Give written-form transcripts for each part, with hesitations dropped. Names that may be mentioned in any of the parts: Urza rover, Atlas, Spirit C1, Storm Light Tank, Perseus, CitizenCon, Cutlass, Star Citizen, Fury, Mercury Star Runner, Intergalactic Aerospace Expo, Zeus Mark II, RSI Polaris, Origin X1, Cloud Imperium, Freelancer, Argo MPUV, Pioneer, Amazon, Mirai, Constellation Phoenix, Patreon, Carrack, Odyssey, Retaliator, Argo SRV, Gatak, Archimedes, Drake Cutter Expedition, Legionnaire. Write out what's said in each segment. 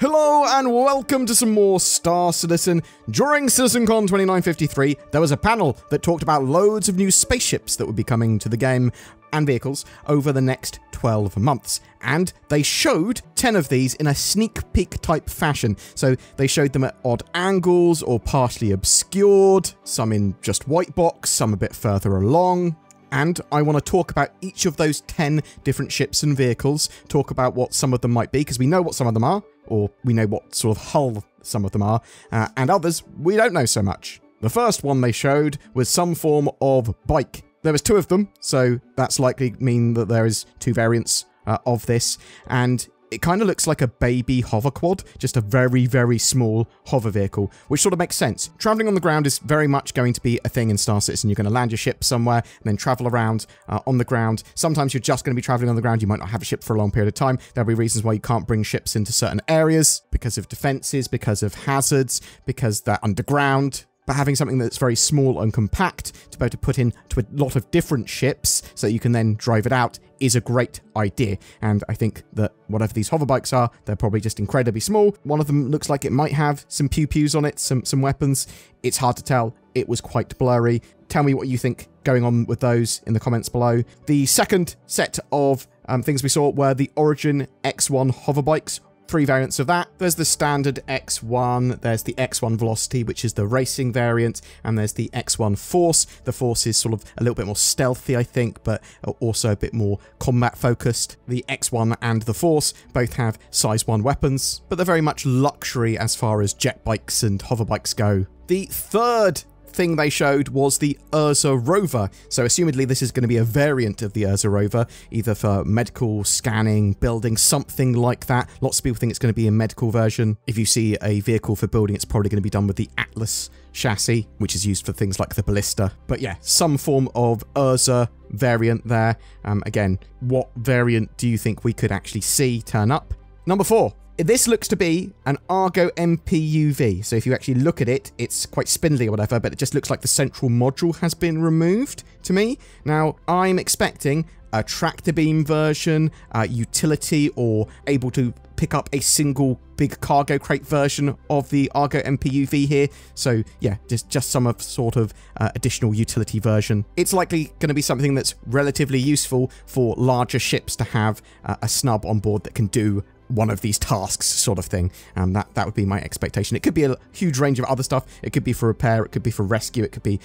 Hello and welcome to some more Star Citizen. During CitizenCon 2953, there was a panel that talked about loads of new spaceships that would be coming to the game and vehicles over the next 12 months. And they showed 10 of these in a sneak peek type fashion. So they showed them at odd angles or partially obscured, some in just white box, some a bit further along. And I want to talk about each of those 10 different ships and vehicles, talk about what some of them might be, because we know what some of them are, or we know what sort of hull some of them are, and others we don't know so much. The first one they showed was some form of bike. There was two of them, so that's likely mean that there is two variants of this, and it kind of looks like a baby hover quad, just a very, very small hover vehicle, which sort of makes sense. Traveling on the ground is very much going to be a thing in Star Citizen. You're going to land your ship somewhere and then travel around on the ground. Sometimes you're just going to be traveling on the ground. You might not have a ship for a long period of time. There'll be reasons why you can't bring ships into certain areas because of defenses, because of hazards, because they're underground. But having something that's very small and compact to be able to put into a lot of different ships so you can then drive it out is a great idea. And I think that whatever these hover bikes are, they're probably just incredibly small. One of them looks like it might have some pew-pews on it, some weapons. It's hard to tell. It was quite blurry. Tell me what you think going on with those in the comments below. The second set of things we saw were the Origin X1 hover bikes. Three variants of that. There's the standard X1, there's the X1 Velocity, which is the racing variant, and there's the X1 Force. The Force is sort of a little bit more stealthy, I think, but also a bit more combat focused. The X1 and the Force both have size 1 weapons, but they're very much luxury as far as jet bikes and hover bikes go. The third thing they showed was the Urza rover. So assumedly this is going to be a variant of the Urza rover, either for medical, scanning, building, something like that. Lots of people think it's going to be a medical version. If you see a vehicle for building, it's probably going to be done with the Atlas chassis, which is used for things like the ballista. But yeah, some form of Urza variant there. Again, what variant do you think we could actually see turn up? Number 4. This looks to be an Argo MPUV, so if you actually look at it, it's quite spindly or whatever, but it just looks like the central module has been removed to me. Now, I'm expecting a tractor beam version, utility, or able to pick up a single big cargo crate version of the Argo MPUV here. So yeah, just some of sort of additional utility version. It's likely going to be something that's relatively useful for larger ships to have a snub on board that can do one of these tasks sort of thing. And that would be my expectation. It could be a huge range of other stuff. It could be for repair, it could be for rescue, it could be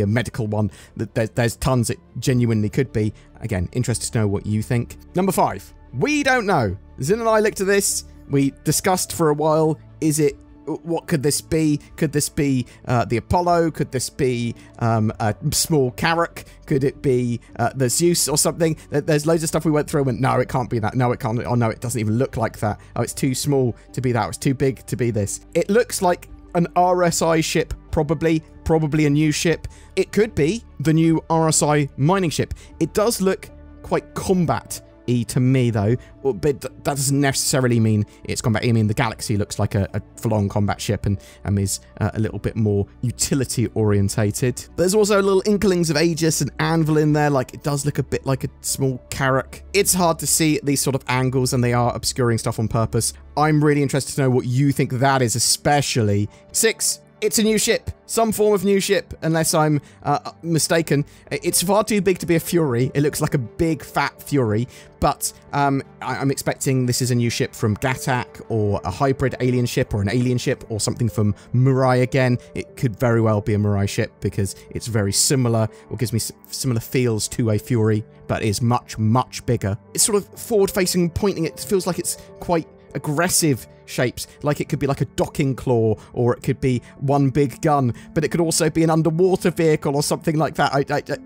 a medical one. There's tons it genuinely could be. Again, interested to know what you think. Number 5. We don't know. Zin and I looked at this. We discussed for a while. What could this be? Could this be the Apollo? Could this be a small Carrack? Could it be the Zeus or something? There's loads of stuff we went through and went, no, it can't be that. No, it can't. Oh, no, it doesn't even look like that. Oh, it's too small to be that. It's too big to be this. It looks like an RSI ship, probably a new ship. It could be the new RSI mining ship. It does look quite combat-y to me, though. But that doesn't necessarily mean it's combat. I mean, the Galaxy looks like a full-on combat ship and is a little bit more utility-orientated. There's also little inklings of Aegis and Anvil in there. Like, it does look a bit like a small Carrack. It's hard to see at these sort of angles, and they are obscuring stuff on purpose. I'm really interested to know what you think that is, especially. 6. It's a new ship. Some form of new ship, unless I'm mistaken. It's far too big to be a Fury. It looks like a big, fat Fury. But I'm expecting this is a new ship from Gatak, or a hybrid alien ship, or an alien ship, or something from Mirai again. It could very well be a Mirai ship, because it's very similar, or gives me similar feels to a Fury, but is much, much bigger. It's sort of forward-facing, pointing. It feels like it's quite aggressive shapes, like it could be like a docking claw, or it could be one big gun, but it could also be an underwater vehicle or something like that,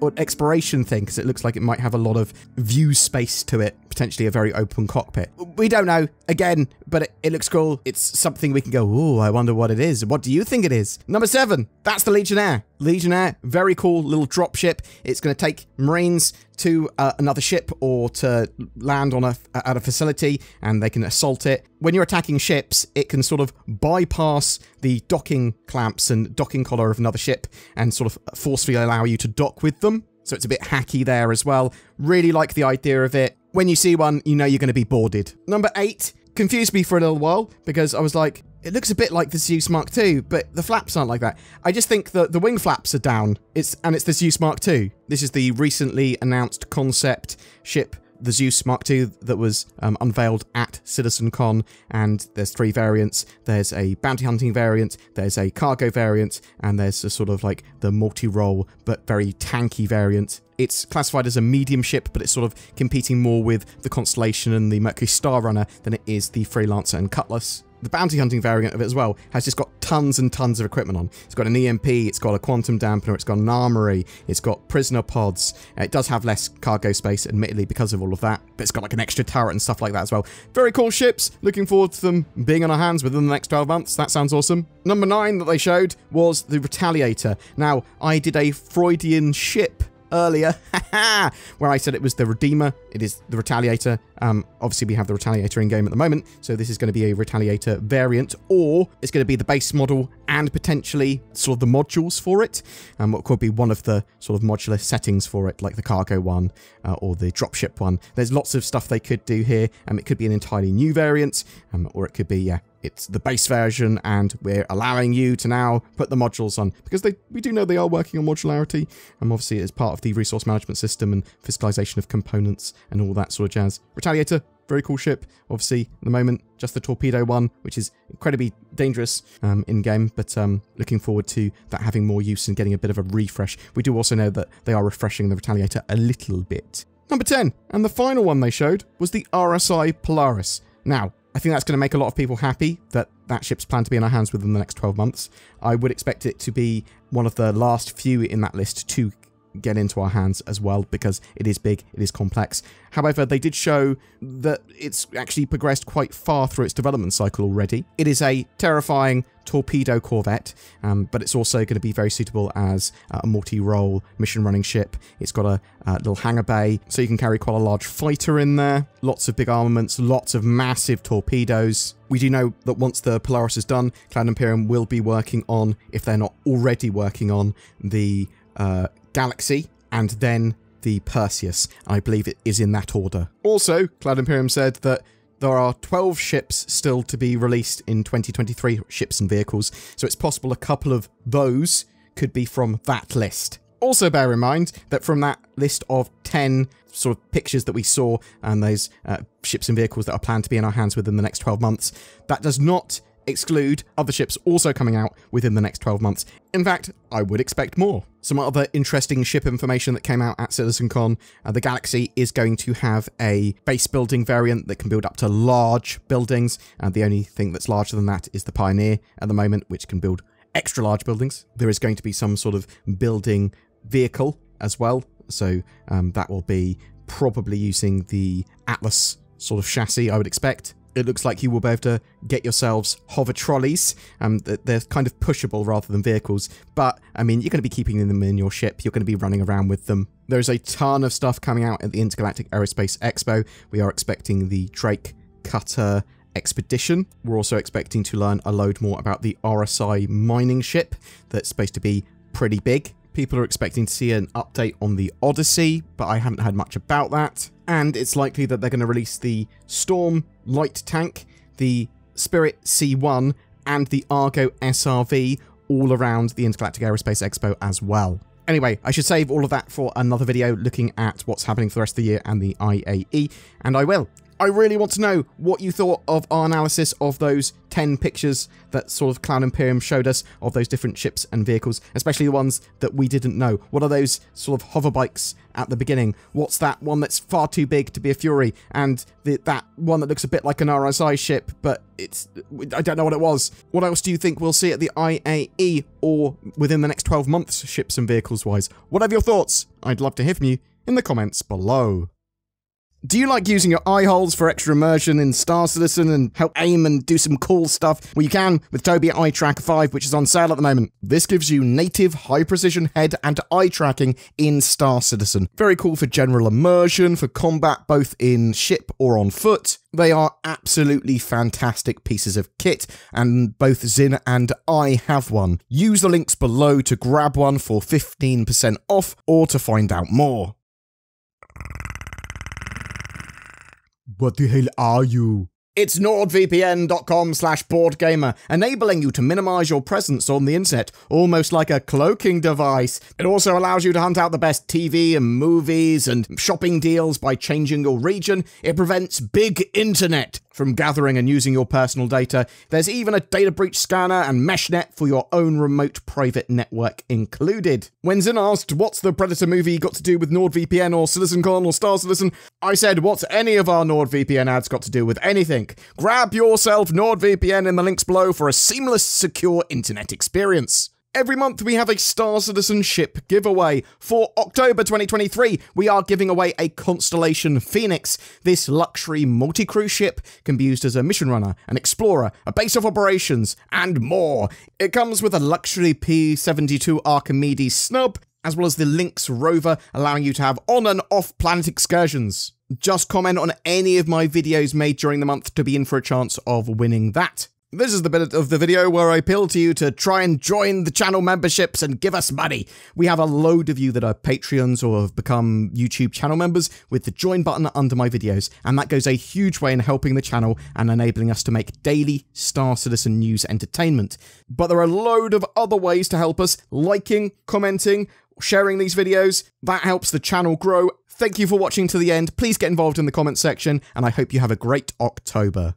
or an exploration thing, because it looks like it might have a lot of view space to it, potentially a very open cockpit. We don't know, again, but it looks cool. It's something we can go, ooh, I wonder what it is. What do you think it is? Number 7, that's the Legionnaire. Legionnaire, very cool little drop ship. It's going to take Marines to another ship, or to land on at a facility, and they can assault it. When you're attacking ships, it can sort of bypass the docking clamps and docking collar of another ship and sort of forcefully allow you to dock with them. So it's a bit hacky there as well. Really like the idea of it. When you see one, you know you're going to be boarded. Number 8. confused me for a little while because I was like, it looks a bit like the Zeus Mark II, but the flaps aren't like that. I just think that the wing flaps are down. And it's the Zeus Mark II. This is the recently announced concept ship, the Zeus Mark II, that was unveiled at CitizenCon, and there's three variants. There's a bounty hunting variant, there's a cargo variant, and there's a sort of like the multi-role but very tanky variant. It's classified as a medium ship, but it's sort of competing more with the Constellation and the Mercury Star Runner than it is the Freelancer and Cutlass. The bounty hunting variant of it as well has just got tons and tons of equipment on. It's got an EMP, it's got a quantum dampener, it's got an armory, it's got prisoner pods. It does have less cargo space, admittedly, because of all of that, but it's got like an extra turret and stuff like that as well. Very cool ships. Looking forward to them being on our hands within the next 12 months. That sounds awesome. Number 9 that they showed was the Retaliator. Now, I did a Freudian ship earlier, where I said it was the Redeemer. It is the Retaliator. Obviously, we have the Retaliator in-game at the moment, so this is going to be a Retaliator variant, or it's going to be the base model and potentially sort of the modules for it, and what could be one of the sort of modular settings for it, like the cargo one or the dropship one. There's lots of stuff they could do here, and it could be an entirely new variant, or it could be, yeah, it's the base version, and we're allowing you to now put the modules on, because we do know they are working on modularity, and obviously it's part of the resource management system and fiscalization of components and all that sort of jazz. Retaliator, very cool ship. Obviously, at the moment, just the torpedo one, which is incredibly dangerous in-game, but looking forward to that having more use and getting a bit of a refresh. We do also know that they are refreshing the Retaliator a little bit. Number 10, and the final one they showed, was the RSI Polaris. Now, I think that's going to make a lot of people happy that that ship's planned to be in our hands within the next 12 months. I would expect it to be one of the last few in that list to get into our hands as well, because it is big, it is complex. However, they did show that it's actually progressed quite far through its development cycle already. It is a terrifying torpedo corvette, but it's also going to be very suitable as a multi-role mission-running ship. It's got a little hangar bay, so you can carry quite a large fighter in there. Lots of big armaments, lots of massive torpedoes. We do know that once the Polaris is done, Cloud Imperium will be working on, if they're not already working on, the Galaxy, and then the Perseus. I believe it is in that order. Also, Cloud Imperium said that there are 12 ships still to be released in 2023, ships and vehicles, so it's possible a couple of those could be from that list. Also bear in mind that from that list of 10 sort of pictures that we saw, and those ships and vehicles that are planned to be in our hands within the next 12 months, that does not exclude other ships also coming out within the next 12 months. In fact, I would expect more. Some other interesting ship information that came out at CitizenCon, the Galaxy is going to have a base building variant that can build up to large buildings, and the only thing that's larger than that is the Pioneer at the moment, which can build extra large buildings. There is going to be some sort of building vehicle as well, so that will be probably using the Atlas sort of chassis, I would expect. It looks like you will be able to get yourselves hover trolleys. They're kind of pushable rather than vehicles, but I mean, you're going to be keeping them in your ship. You're going to be running around with them. There's a ton of stuff coming out at the Intergalactic Aerospace Expo. We are expecting the Drake Cutter Expedition. We're also expecting to learn a load more about the RSI mining ship that's supposed to be pretty big. People are expecting to see an update on the Odyssey, but I haven't heard much about that. And it's likely that they're going to release the Storm Light Tank, the Spirit C1, and the Argo SRV all around the Intergalactic Aerospace Expo as well. Anyway, I should save all of that for another video looking at what's happening for the rest of the year and the IAE, and I will. I really want to know what you thought of our analysis of those 10 pictures that sort of Cloud Imperium showed us of those different ships and vehicles, especially the ones that we didn't know. What are those sort of hover bikes at the beginning? What's that one that's far too big to be a Fury? And that one that looks a bit like an RSI ship, but I don't know what it was. What else do you think we'll see at the IAE or within the next 12 months, ships and vehicles wise? Whatever your thoughts, I'd love to hear from you in the comments below. Do you like using your eye holes for extra immersion in Star Citizen and help aim and do some cool stuff? Well, you can with Tobii Eye Tracker 5, which is on sale at the moment. This gives you native high-precision head and eye tracking in Star Citizen. Very cool for general immersion, for combat both in ship or on foot. They are absolutely fantastic pieces of kit, and both Zin and I have one. Use the links below to grab one for 15% off or to find out more. What the hell are you? It's NordVPN.com/boardgamer, enabling you to minimize your presence on the internet, almost like a cloaking device. It also allows you to hunt out the best TV and movies and shopping deals by changing your region. It prevents big internet from gathering and using your personal data. There's even a data breach scanner and meshnet for your own remote private network included. When Zin asked, what's the Predator movie got to do with NordVPN or CitizenCon or Star Citizen? I said, what's any of our NordVPN ads got to do with anything? Grab yourself NordVPN in the links below for a seamless, secure internet experience. Every month we have a Star Citizen ship giveaway. For October 2023, we are giving away a Constellation Phoenix. This luxury multi-crew ship can be used as a mission runner, an explorer, a base of operations, and more. It comes with a luxury P-72 Archimedes snub, as well as the Lynx rover, allowing you to have on and off planet excursions. Just comment on any of my videos made during the month to be in for a chance of winning that. This is the bit of the video where I appeal to you to try and join the channel memberships and give us money. We have a load of you that are Patreons or have become YouTube channel members with the join button under my videos, and that goes a huge way in helping the channel and enabling us to make daily Star Citizen news entertainment. But there are a load of other ways to help us, liking, commenting, sharing these videos. That helps the channel grow. Thank you for watching to the end. Please get involved in the comment section, and I hope you have a great October.